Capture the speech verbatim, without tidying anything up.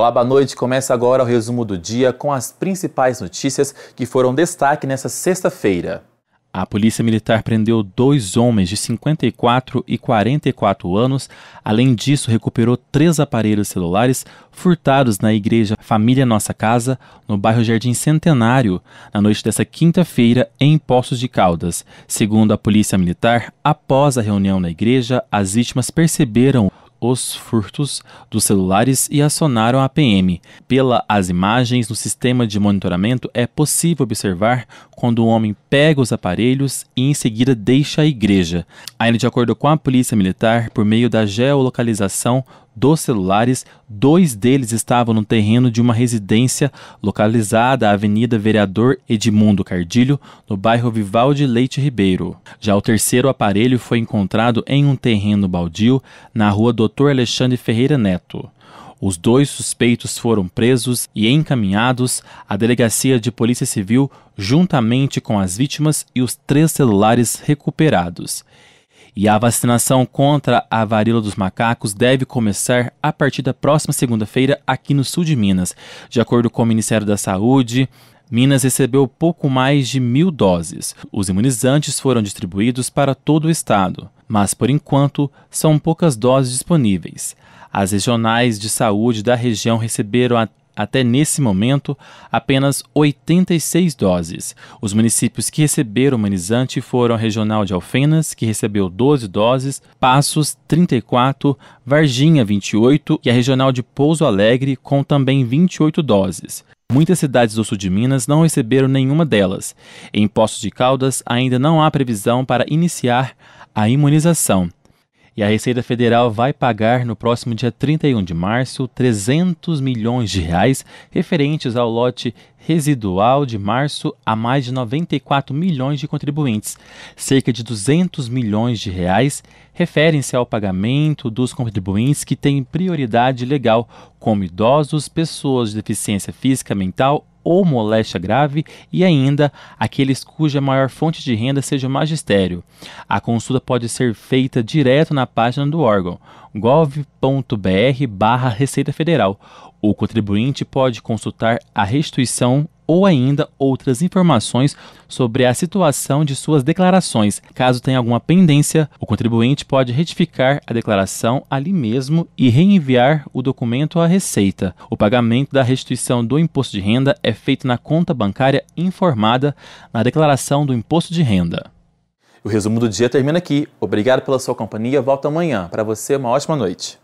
Olá, boa noite. Começa agora o resumo do dia com as principais notícias que foram destaque nesta sexta-feira. A Polícia Militar prendeu dois homens de cinquenta e quatro e quarenta e quatro anos. Além disso, recuperou três aparelhos celulares furtados na igreja Família Nossa Casa, no bairro Jardim Centenário, na noite desta quinta-feira, em Poços de Caldas. Segundo a Polícia Militar, após a reunião na igreja, as vítimas perceberam os furtos dos celulares e acionaram a P M. Pelas imagens no sistema de monitoramento, é possível observar quando o homem pega os aparelhos e em seguida deixa a igreja. Ainda de acordo com a Polícia Militar, por meio da geolocalização dos celulares, dois deles estavam no terreno de uma residência localizada à Avenida Vereador Edmundo Cardilho, no bairro Vivalde Leite Ribeiro. Já o terceiro aparelho foi encontrado em um terreno baldio na rua doutor Alexandre Ferreira Neto. Os dois suspeitos foram presos e encaminhados à Delegacia de Polícia Civil, juntamente com as vítimas e os três celulares recuperados. E a vacinação contra a varíola dos macacos deve começar a partir da próxima segunda-feira aqui no sul de Minas. De acordo com o Ministério da Saúde, Minas recebeu pouco mais de mil doses. Os imunizantes foram distribuídos para todo o estado, mas por enquanto são poucas doses disponíveis. As regionais de saúde da região receberam a Até nesse momento, apenas oitenta e seis doses. Os municípios que receberam o imunizante foram a regional de Alfenas, que recebeu doze doses, Passos, trinta e quatro, Varginha, vinte e oito, e a regional de Pouso Alegre, com também vinte e oito doses. Muitas cidades do sul de Minas não receberam nenhuma delas. Em Poços de Caldas, ainda não há previsão para iniciar a imunização. E a Receita Federal vai pagar no próximo dia trinta e um de março trezentos milhões de reais referentes ao lote residual de março a mais de noventa e quatro milhões de contribuintes. Cerca de duzentos milhões de reais referem-se ao pagamento dos contribuintes que têm prioridade legal, como idosos, pessoas de deficiência física, mental ou moléstia grave e ainda aqueles cuja maior fonte de renda seja o magistério. A consulta pode ser feita direto na página do órgão, gov ponto br barra receita federal. O contribuinte pode consultar a restituição ou ainda outras informações sobre a situação de suas declarações. Caso tenha alguma pendência, o contribuinte pode retificar a declaração ali mesmo e reenviar o documento à Receita. O pagamento da restituição do imposto de renda é feito na conta bancária informada na declaração do imposto de renda. O resumo do dia termina aqui. Obrigado pela sua companhia. Volto amanhã. Para você, uma ótima noite.